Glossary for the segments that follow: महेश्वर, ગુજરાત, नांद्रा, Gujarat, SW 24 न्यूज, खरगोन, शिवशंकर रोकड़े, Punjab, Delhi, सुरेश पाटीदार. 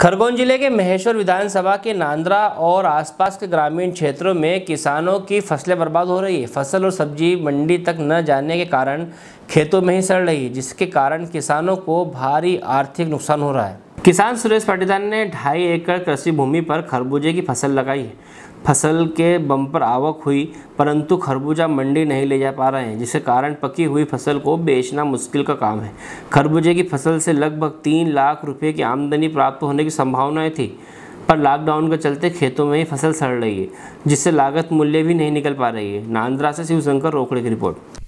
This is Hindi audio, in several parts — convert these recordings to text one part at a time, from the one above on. खरगोन जिले के महेश्वर विधानसभा के नांद्रा और आसपास के ग्रामीण क्षेत्रों में किसानों की फसलें बर्बाद हो रही है। फसल और सब्जी मंडी तक न जाने के कारण खेतों में ही सड़ रही है, जिसके कारण किसानों को भारी आर्थिक नुकसान हो रहा है। किसान सुरेश पाटीदार ने 2.5 एकड़ कृषि भूमि पर खरबूजे की फसल लगाई है। फसल के बम्पर आवक हुई, परंतु खरबूजा मंडी नहीं ले जा पा रहे हैं, जिसके कारण पकी हुई फसल को बेचना मुश्किल का काम है। खरबूजे की फसल से लगभग 3 लाख रुपए की आमदनी प्राप्त होने की संभावनाएं थी, पर लॉकडाउन के चलते खेतों में ही फसल सड़ रही है, जिससे लागत मूल्य भी नहीं निकल पा रही है। नांद्रा से शिवशंकर रोकड़े की रिपोर्ट।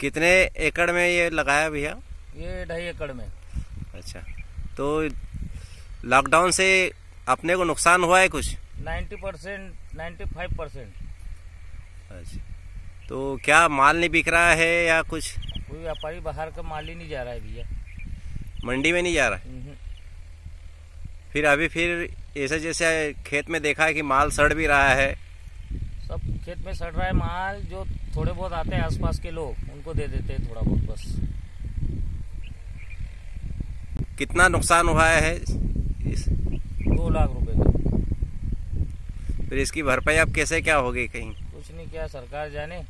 कितने एकड़ में ये लगाया भैया? ये 2.5 एकड़ में। अच्छा, तो लॉकडाउन से अपने को नुकसान हुआ है कुछ? 90%, 95%। अच्छा, तो क्या माल नहीं बिक रहा है या कुछ? कोई व्यापारी बाहर का माल ही नहीं जा रहा है भैया, मंडी में नहीं जा रहा है। फिर अभी ऐसे जैसे खेत में देखा है कि माल सड़ भी रहा है, सब खेत में सड़ रहा है माल। जो थोड़े बहुत आते हैं आसपास के लोग, उनको दे देते हैं थोड़ा बहुत बस। कितना नुकसान हुआ है? 2 लाख रुपए का। फिर इसकी भरपाई आप कैसे क्या होगी? कहीं कुछ नहीं किया सरकार, जाने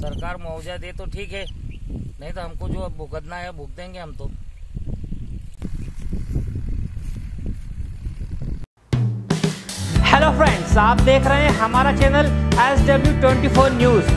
सरकार मुआवजा दे तो ठीक है, नहीं तो हमको जो अब भुगतना है भुगत देंगे हम तो। हेलो फ्रेंड्स, आप देख रहे हैं हमारा चैनल SW 24 न्यूज।